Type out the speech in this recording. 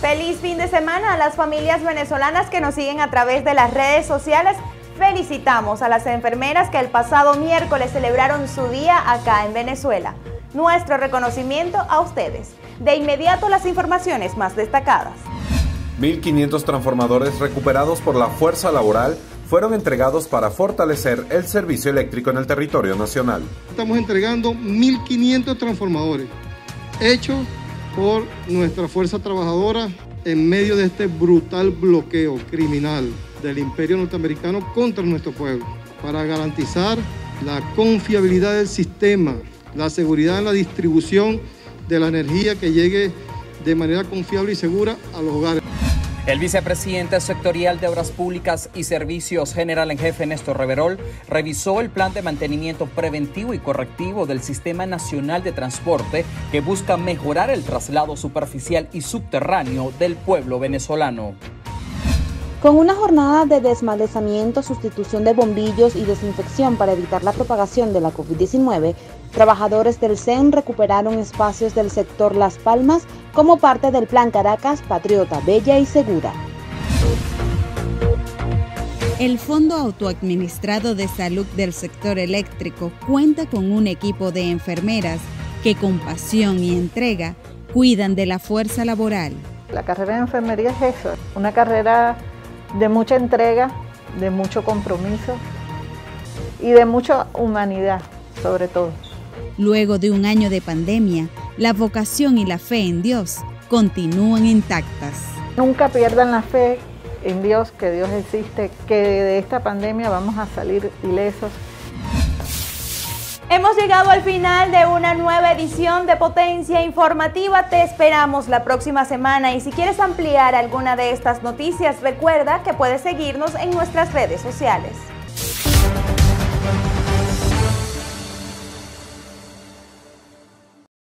Feliz fin de semana a las familias venezolanas que nos siguen a través de las redes sociales. Felicitamos a las enfermeras que el pasado miércoles celebraron su día acá en Venezuela. Nuestro reconocimiento a ustedes. De inmediato las informaciones más destacadas. 1.500 transformadores recuperados por la fuerza laboral fueron entregados para fortalecer el servicio eléctrico en el territorio nacional. Estamos entregando 1.500 transformadores hechos por nuestra fuerza trabajadora en medio de este brutal bloqueo criminal del imperio norteamericano contra nuestro pueblo, para garantizar la confiabilidad del sistema, la seguridad en la distribución de la energía que llegue de manera confiable y segura a los hogares. El vicepresidente sectorial de Obras Públicas y Servicios General en Jefe, Néstor Reverol, revisó el plan de mantenimiento preventivo y correctivo del Sistema Nacional de Transporte que busca mejorar el traslado superficial y subterráneo del pueblo venezolano. Con una jornada de desmalezamiento, sustitución de bombillos y desinfección para evitar la propagación de la COVID-19, trabajadores del CEN recuperaron espacios del sector Las Palmas como parte del Plan Caracas Patriota Bella y Segura. El Fondo Autoadministrado de Salud del Sector Eléctrico cuenta con un equipo de enfermeras que con pasión y entrega cuidan de la fuerza laboral. La carrera de enfermería es eso, una carrera de mucha entrega, de mucho compromiso y de mucha humanidad, sobre todo. Luego de un año de pandemia, la vocación y la fe en Dios continúan intactas. Nunca pierdan la fe en Dios, que Dios existe, que de esta pandemia vamos a salir ilesos. Hemos llegado al final de una nueva edición de Potencia Informativa. Te esperamos la próxima semana y si quieres ampliar alguna de estas noticias, recuerda que puedes seguirnos en nuestras redes sociales.